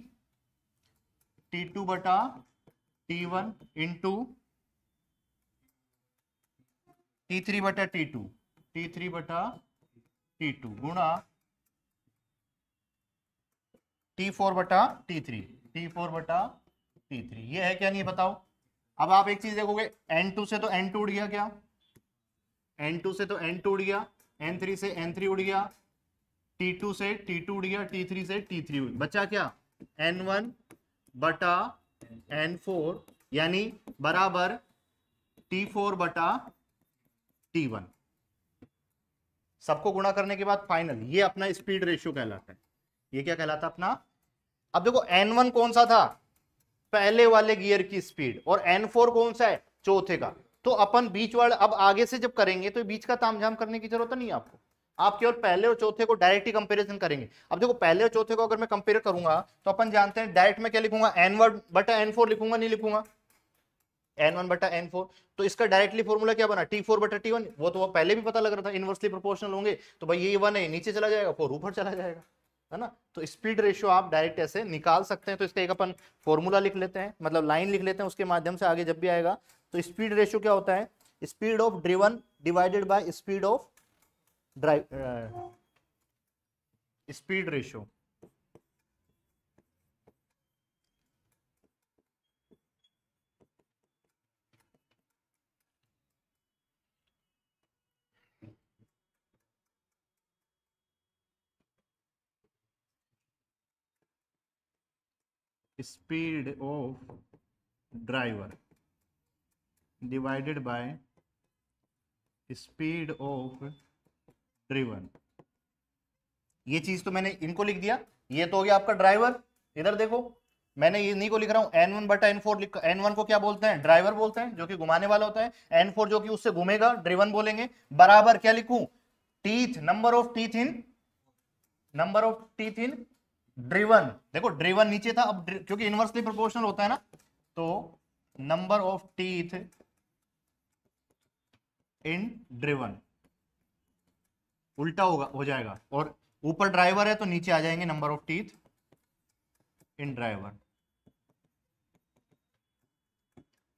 टी टू बटा T one into T three बटा टी टू, टी थ्री बटा टी टू गुणा टी फोर बटा टी थ्री, टी फोर बटा टी थ्री। ये है क्या नहीं बताओ। अब आप एक चीज देखोगे, एन टू से तो एन टू उड़ गया, क्या एन टू से तो एन टू उड़ गया, एन थ्री से एन थ्री उड़ गया, टी टू से टी टू उड़ गया, टी थ्री से टी थ्री उड़ गया, बचा क्या एन वन बटा एन फोर, यानी बराबर टी फोर बटा टी वन। सबको गुणा करने के बाद फाइनल ये अपना स्पीड रेशियो कहलाता है। ये क्या कहलाता अपना। अब देखो एन वन कौन सा था, पहले वाले गियर की स्पीड, और एन फोर कौन सा है, चौथे का। तो अपन बीच वाला अब आगे से जब करेंगे तो बीच का तामझाम करने की जरूरत नहीं है आपको, आप केवल पहले और चौथे को डायरेक्ट ही कंपेरिजन करेंगे। अब देखो पहले और चौथे को अगर मैं कंपेयर करूंगा तो अपन जानते हैं डायरेक्ट में क्या लिखूंगा, एन वन बटा एन फोर लिखूंगा, नहीं लिखूंगा एन वन बटा एन फोर। तो इसका डायरेक्टली फॉर्मूला क्या बना, टी फोर बटा टी वन। वो तो वो पहले भी पता लग रहा था, इनवर्सली प्रोपोर्शनल होंगे तो भाई ये वन है नीचे चला जाएगा, फोर ऊपर चला जाएगा, है ना। तो स्पीड रेशियो आप डायरेक्ट ऐसे निकाल सकते हैं। तो इसका एक अपन फॉर्मूला लिख लेते हैं, मतलब लाइन लिख लेते हैं, उसके माध्यम से आगे जब भी आएगा। तो स्पीड रेशियो क्या होता है, speed of driven divided by speed of drive, speed ratio. Speed of driver divided by speed of driven. ये चीज तो मैंने इनको लिख दिया, ये तो हो गया आपका ड्राइवर। इधर देखो मैंने ये इन्हीं को लिख रहा हूं, एन वन बटा एन फोर लिख। एन वन को क्या बोलते हैं, ड्राइवर बोलते हैं, जो कि घुमाने वाला होता है। एन फोर जो कि उससे घूमेगा, ड्रिवन बोलेंगे। बराबर क्या लिखूं, teeth, number of teeth in, number of teeth in driven. देखो ड्रिवन नीचे था, अब क्योंकि इनवर्सली प्रोपोर्शनल होता है ना, तो number of teeth in driven उल्टा होगा, हो जाएगा। और ऊपर ड्राइवर है तो नीचे आ जाएंगे number of teeth in driver.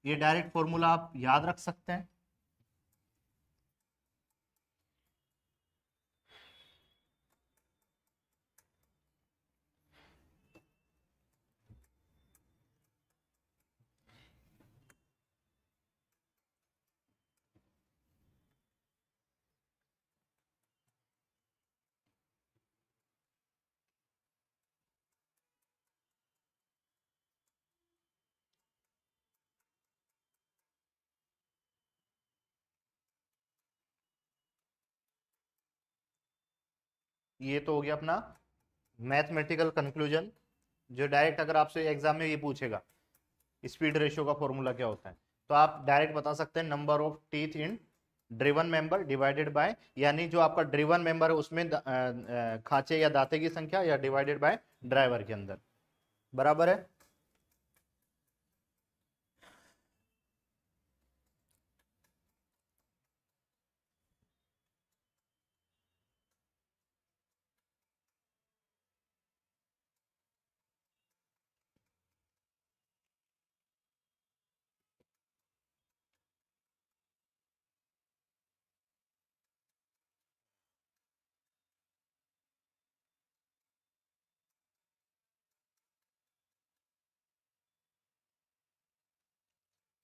ये डायरेक्ट फॉर्मूला आप याद रख सकते हैं। ये तो हो गया अपना मैथमेटिकल कंक्लूजन, जो डायरेक्ट अगर आपसे एग्जाम में ये पूछेगा स्पीड रेशियो का फॉर्मूला क्या होता है, तो आप डायरेक्ट बता सकते हैं number of teeth in driven member divided by, यानी जो आपका ड्रिवन मेंबर है उसमें खांचे या दांते की संख्या, या डिवाइडेड बाय ड्राइवर के अंदर, बराबर है।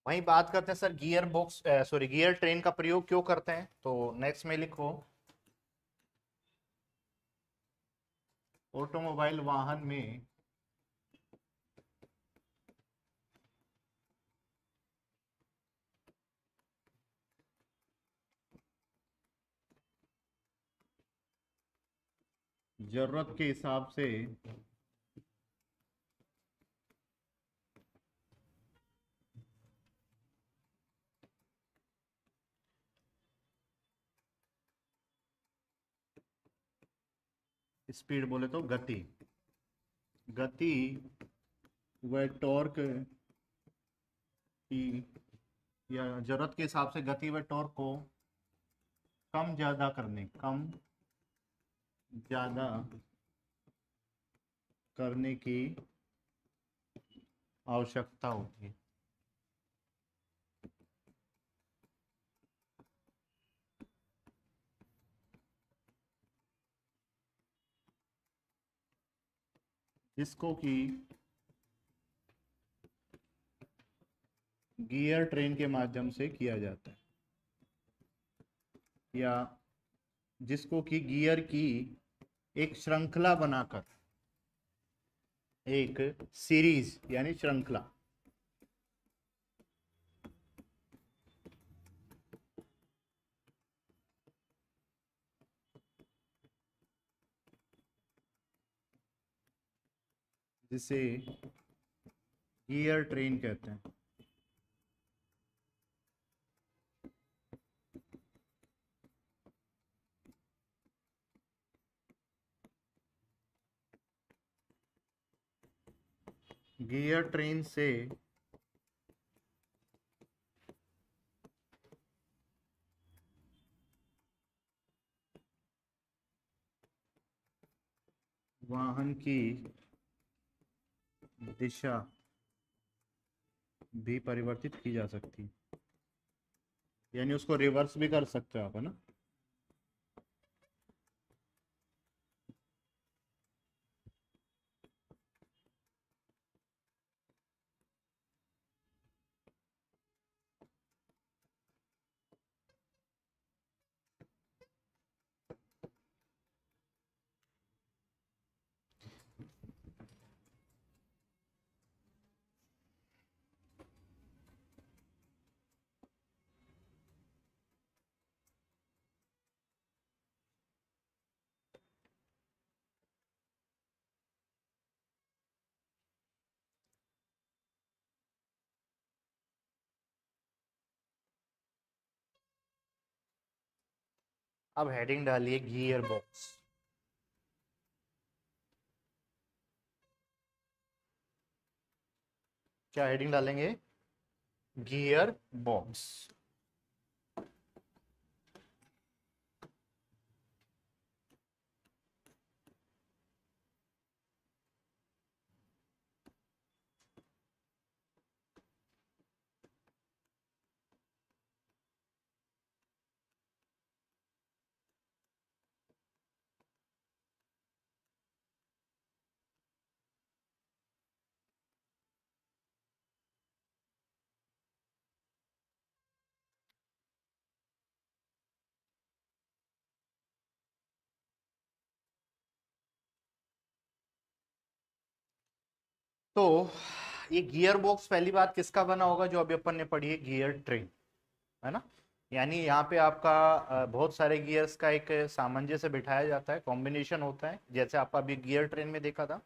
वहीं बात करते हैं sir gear box, sorry gear train का प्रयोग क्यों करते हैं, तो नेक्स्ट में लिखो ऑटोमोबाइल वाहन में जरूरत के हिसाब से स्पीड बोले तो गति, गति व टॉर्क की, या जरूरत के हिसाब से गति व टॉर्क को कम ज्यादा करने कम ज्यादा करने की आवश्यकता होती है। जिसको कि गियर ट्रेन के माध्यम से किया जाता है, या जिसको कि गियर की एक श्रृंखला बनाकर, एक सीरीज यानी श्रृंखला, जिसे गियर ट्रेन कहते हैं। गियर ट्रेन से वाहन की दिशा भी परिवर्तित की जा सकती है, यानी उसको रिवर्स भी कर सकते हो आप, है ना। अब हेडिंग डालिए गियर बॉक्स। क्या हेडिंग डालेंगे? Gear box. तो ये गियर बॉक्स पहली बात किसका बना होगा? जो अभी अपन ने पढ़ी है गियर ट्रेन, है ना। यानी यहाँ पे आपका बहुत सारे गियर्स का एक सामंजस्य बिठाया जाता है, कॉम्बिनेशन होता है, जैसे आपका अभी गियर ट्रेन में देखा था।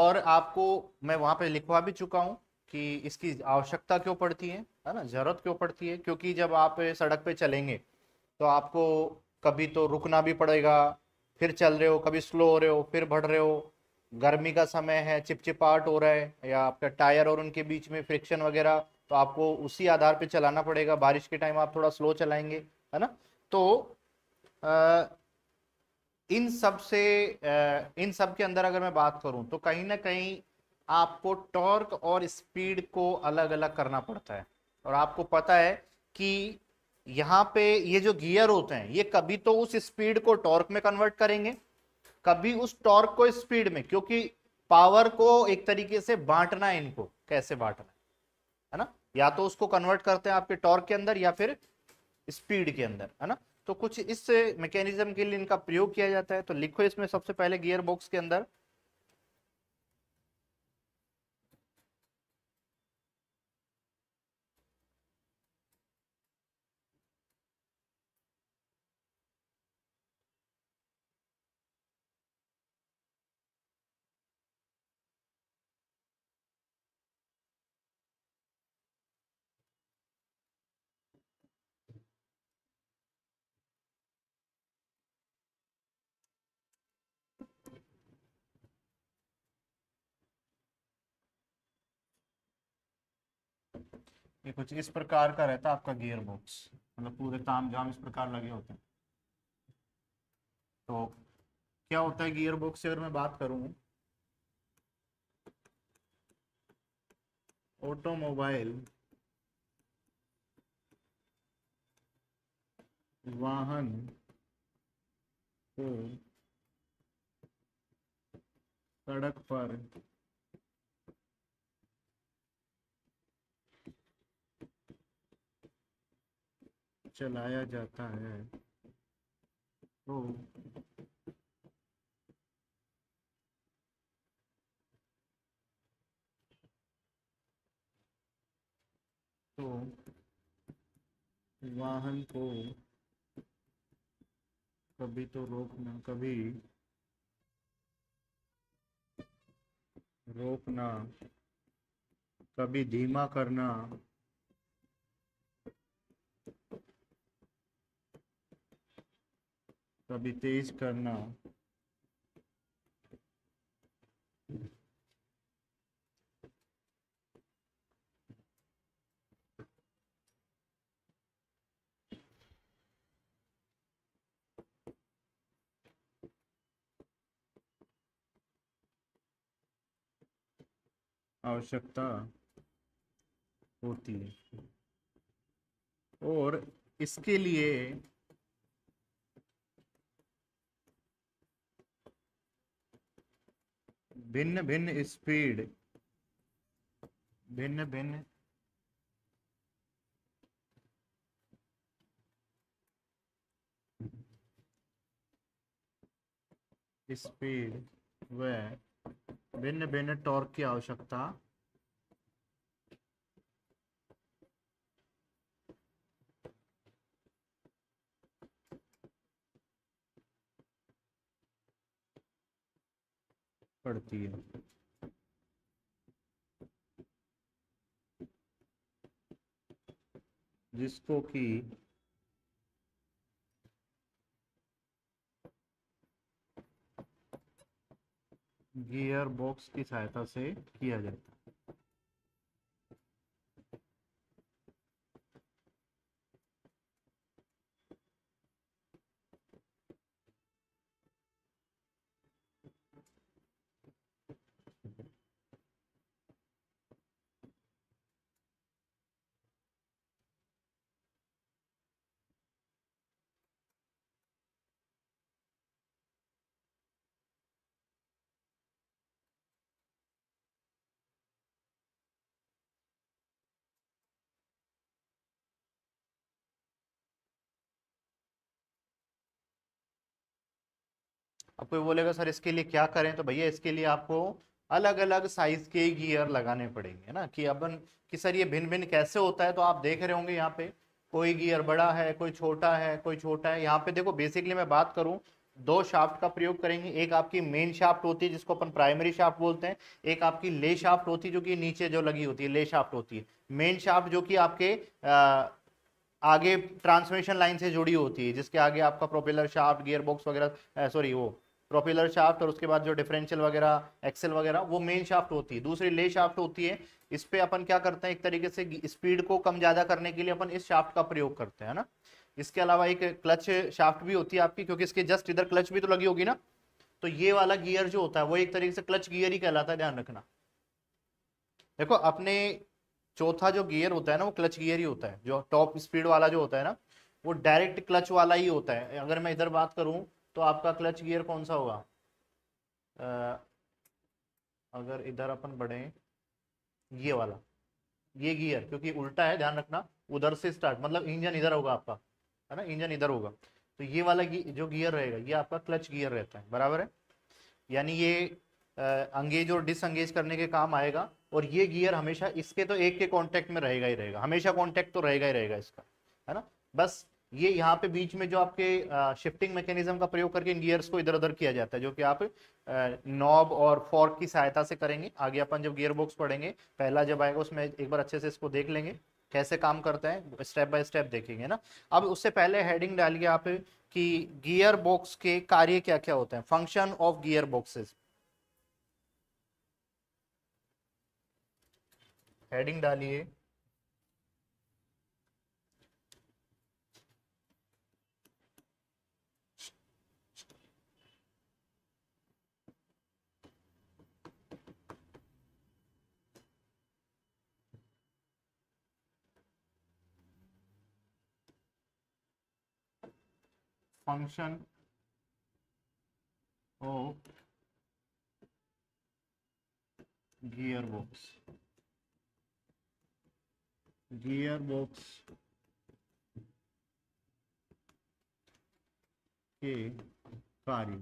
और आपको मैं वहाँ पे लिखवा भी चुका हूँ कि इसकी आवश्यकता क्यों पड़ती है, है ना, जरूरत क्यों पड़ती है। क्योंकि जब आप सड़क पे चलेंगे तो आपको कभी तो रुकना भी पड़ेगा, फिर चल रहे हो, कभी स्लो हो रहे हो, फिर बढ़ रहे हो, गर्मी का समय है, चिपचिपाहट हो रहा है, या आपका टायर और उनके बीच में फ्रिक्शन वगैरह, तो आपको उसी आधार पे चलाना पड़ेगा। बारिश के टाइम आप थोड़ा स्लो चलाएंगे, है ना। तो आ, इन सब से आ, इन सब के अंदर अगर मैं बात करूं तो कहीं ना कहीं आपको टॉर्क और स्पीड को अलग अलग करना पड़ता है। और आपको पता है कि यहाँ पे ये जो गियर होते हैं ये कभी तो उस स्पीड को टॉर्क में कन्वर्ट करेंगे, कभी उस टॉर्क को स्पीड में, क्योंकि पावर को एक तरीके से बांटना है। इनको कैसे बांटना है, है ना, या तो उसको कन्वर्ट करते हैं आपके टॉर्क के अंदर या फिर स्पीड के अंदर, है ना। तो कुछ इस मैकेनिज्म के लिए इनका प्रयोग किया जाता है। तो लिखो इसमें सबसे पहले गियर बॉक्स के अंदर ये कुछ इस प्रकार का रहता है आपका गियर बॉक्स, है मतलब पूरे ताम जाम इस प्रकार लगे होते हैं। तो क्या होता है गियर बॉक्स की अगर मैं बात करूं, ऑटोमोबाइल वाहन को सड़क पर चलाया जाता है तो तो वाहन को कभी तो रोकना कभी रोकना कभी धीमा करना कभी तेज करना आवश्यकता होती है। और इसके लिए भिन्न भिन्न स्पीड भिन्न भिन्न स्पीड व भिन्न भिन्न टॉर्क की आवश्यकता पड़ती है। जिसको कि गियर बॉक्स की सहायता से किया जाता है। अब कोई बोलेगा सर इसके लिए क्या करें, तो भैया इसके लिए आपको अलग अलग साइज के गियर लगाने पड़ेंगे, है ना। कि अपन कि सर ये भिन्न भिन्न कैसे होता है, तो आप देख रहे होंगे यहाँ पे कोई गियर बड़ा है, कोई छोटा है, कोई छोटा है। यहाँ पे देखो बेसिकली मैं बात करूँ, दो शाफ्ट का प्रयोग करेंगे। एक आपकी मेन शाफ्ट होती है जिसको अपन प्राइमरी शाफ्ट बोलते हैं, एक आपकी ले शाफ्ट होती है जो कि नीचे जो लगी होती है ले शाफ्ट होती है। मेन शाफ्ट जो कि आपके आ, आगे ट्रांसमिशन लाइन से जुड़ी होती है, जिसके आगे आपका प्रोपेलर शाफ्ट, गियर बॉक्स वगैरह, सॉरी वो प्रोपेलर शाफ्ट और उसके बाद जो डिफरेंशियल वगैरह, एक्सेल वगैरह, वो मेन शाफ्ट होती है। दूसरी ले शाफ्ट होती है, इस पे अपन क्या करते हैं एक तरीके से स्पीड को कम ज्यादा करने के लिए अपन इस शाफ्ट का प्रयोग करते हैं ना। इसके अलावा एक क्लच शाफ्ट भी होती है आपकी, क्योंकि इसके जस्ट इधर क्लच भी तो लगी होगी ना, तो ये वाला गियर जो होता है वो एक तरीके से क्लच गियर ही कहलाता है, ध्यान रखना। देखो अपने चौथा जो गियर होता है ना वो क्लच गियर ही होता है, जो टॉप स्पीड वाला जो होता है ना वो डायरेक्ट क्लच वाला ही होता है। अगर मैं इधर बात करूं तो आपका क्लच गियर कौन सा होगा, आ, अगर इधर अपन बढ़े ये वाला, ये गियर क्योंकि उल्टा है ध्यान रखना, उधर से स्टार्ट मतलब इंजन इधर होगा आपका, है ना, इंजन इधर होगा। तो ये वाला जो गियर रहेगा ये आपका क्लच गियर रहता है, बराबर है। यानी ये अंगेज और डिसएंगेज करने के काम आएगा, और ये गियर हमेशा इसके तो एक के कांटेक्ट में रहेगा ही रहेगा, हमेशा कांटेक्ट तो रहेगा ही रहेगा इसका, है ना। बस ये यहाँ पे बीच में जो आपके शिफ्टिंग मैकेनिज्म का प्रयोग करके इन गियर्स को इधर उधर किया जाता है, जो कि आप नॉब और फॉर्क की सहायता से करेंगे। आगे अपन जब गियर बॉक्स पढ़ेंगे, पहला जब आएगा उसमें एक बार अच्छे से इसको देख लेंगे कैसे काम करता है, स्टेप बाय स्टेप देखेंगे ना। अब उससे पहले हेडिंग डालिए आप कि गियर बॉक्स के कार्य क्या क्या होते हैं, function of gear boxes. Heading डालिए function of gearbox. Gearbox के कार्य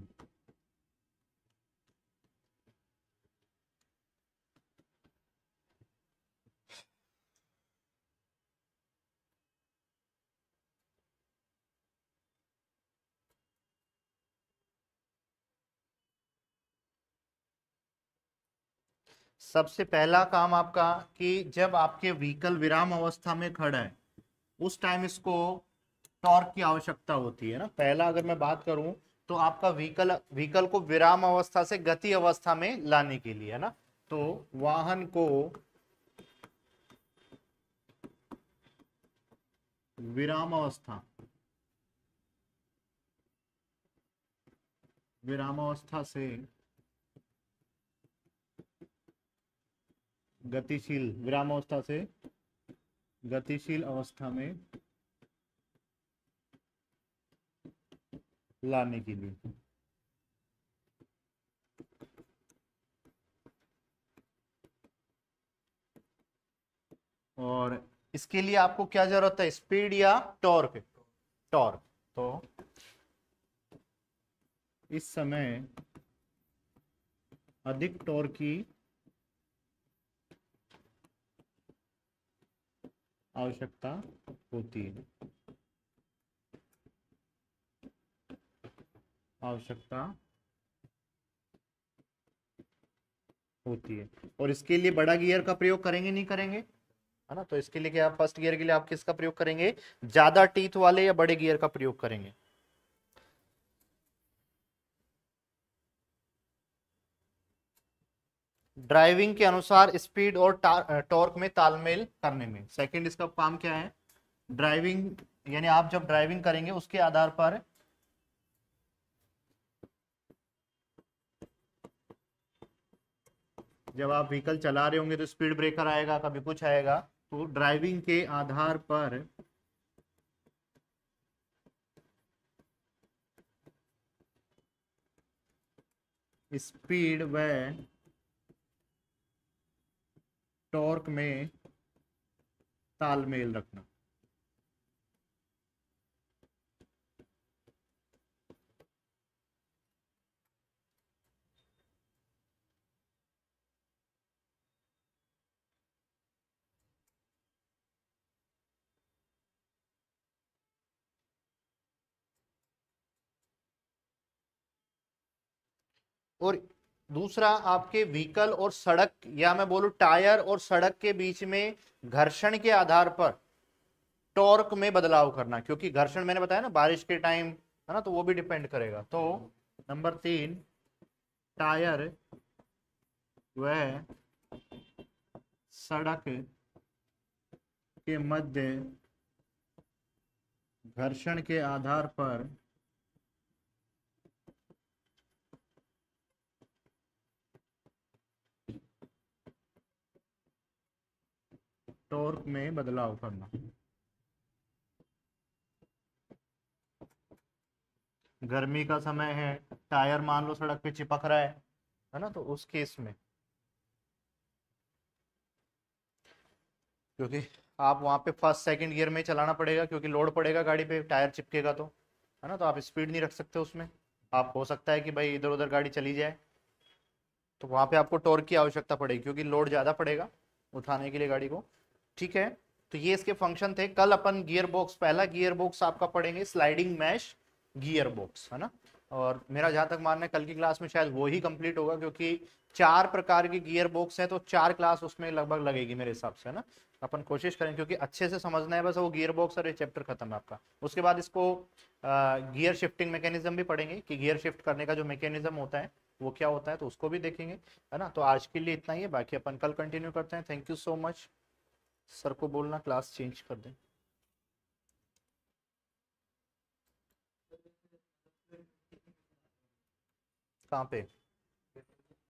सबसे पहला काम आपका कि जब आपके व्हीकल विराम अवस्था में खड़ा है उस टाइम इसको टॉर्क की आवश्यकता होती है ना। पहला अगर मैं बात करूं तो आपका व्हीकल व्हीकल को विराम अवस्था से गति अवस्था में लाने के लिए है ना, तो वाहन को विराम अवस्था विराम अवस्था से गतिशील विराम अवस्था से गतिशील अवस्था में लाने के लिए और इसके लिए आपको क्या जरूरत है, स्पीड या टॉर्क। टॉर्क तो इस समय अधिक टॉर्क की आवश्यकता होती है आवश्यकता होती है और इसके लिए बड़ा गियर का प्रयोग करेंगे नहीं करेंगे है ना। तो इसके लिए क्या, फर्स्ट गियर के लिए आप किसका प्रयोग करेंगे, ज्यादा टीथ वाले या बड़े गियर का प्रयोग करेंगे। ड्राइविंग के अनुसार स्पीड और टॉर्क में तालमेल करने में। सेकंड इसका काम क्या है, ड्राइविंग यानी आप जब ड्राइविंग करेंगे उसके आधार पर जब आप व्हीकल चला रहे होंगे तो स्पीड ब्रेकर आएगा, कभी कुछ आएगा, तो ड्राइविंग के आधार पर स्पीड व टॉर्क में तालमेल रखना। और दूसरा आपके व्हीकल और सड़क या मैं बोलूं टायर और सड़क के बीच में घर्षण के आधार पर टॉर्क में बदलाव करना, क्योंकि घर्षण मैंने बताया ना बारिश के टाइम है ना, तो वो भी डिपेंड करेगा। तो नंबर तीन, टायर वह सड़क के मध्य घर्षण के आधार पर टॉर्क में बदलाव करना। गर्मी का समय है, टायर मान लो सड़क पे चिपक रहा है है ना, तो उस केस में क्योंकि आप वहां पे फर्स्ट सेकंड गियर में चलाना पड़ेगा, क्योंकि लोड पड़ेगा गाड़ी पे, टायर चिपकेगा तो है ना, तो आप स्पीड नहीं रख सकते उसमें, आप हो सकता है कि भाई इधर उधर गाड़ी चली जाए, तो वहां पे आपको टॉर्क की आवश्यकता पड़ेगी क्योंकि लोड ज्यादा पड़ेगा उठाने के लिए गाड़ी को। ठीक है, तो ये इसके फंक्शन थे। कल अपन गियर बॉक्स, पहला गियर बॉक्स आपका पढ़ेंगे, स्लाइडिंग मैश गियर बॉक्स है ना, और मेरा जहाँ तक मानना है कल की क्लास में शायद वो ही कंप्लीट होगा, क्योंकि चार प्रकार के गियर बॉक्स हैं तो चार क्लास उसमें लगभग लगेगी मेरे हिसाब से है ना। अपन कोशिश करें क्योंकि अच्छे से समझना है बस वो गियर बॉक्स, और ये चैप्टर खत्म है आपका। उसके बाद इसको गियर शिफ्टिंग मैकेनिज्म भी पढ़ेंगे कि गियर शिफ्ट करने का जो मैकेनिज्म होता है वो क्या होता है, तो उसको भी देखेंगे है ना। तो आज के लिए इतना ही है, बाकी अपन कल कंटिन्यू करते हैं। Thank you so much. Sir को बोलना क्लास चेंज कर दें। कहाँ पे?